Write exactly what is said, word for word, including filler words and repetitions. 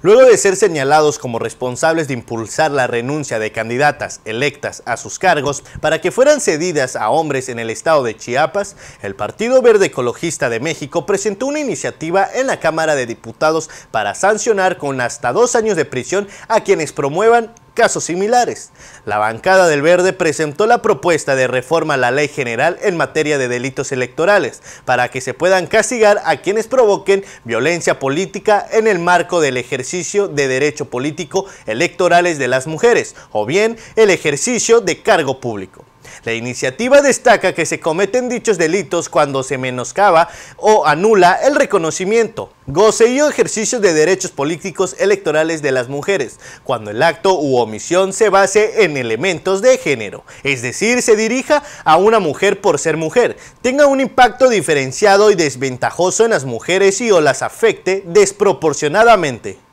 Luego de ser señalados como responsables de impulsar la renuncia de candidatas electas a sus cargos para que fueran cedidas a hombres en el estado de Chiapas, el Partido Verde Ecologista de México presentó una iniciativa en la Cámara de Diputados para sancionar con hasta dos años de prisión a quienes promuevan casos similares. La bancada del Verde presentó la propuesta de reforma a la Ley General en materia de delitos electorales para que se puedan castigar a quienes provoquen violencia política en el marco del ejercicio de derecho político electorales de las mujeres o bien el ejercicio de cargo público. La iniciativa destaca que se cometen dichos delitos cuando se menoscaba o anula el reconocimiento, goce y ejercicio de derechos políticos electorales de las mujeres, cuando el acto u omisión se base en elementos de género, es decir, se dirija a una mujer por ser mujer, tenga un impacto diferenciado y desventajoso en las mujeres y o las afecte desproporcionadamente.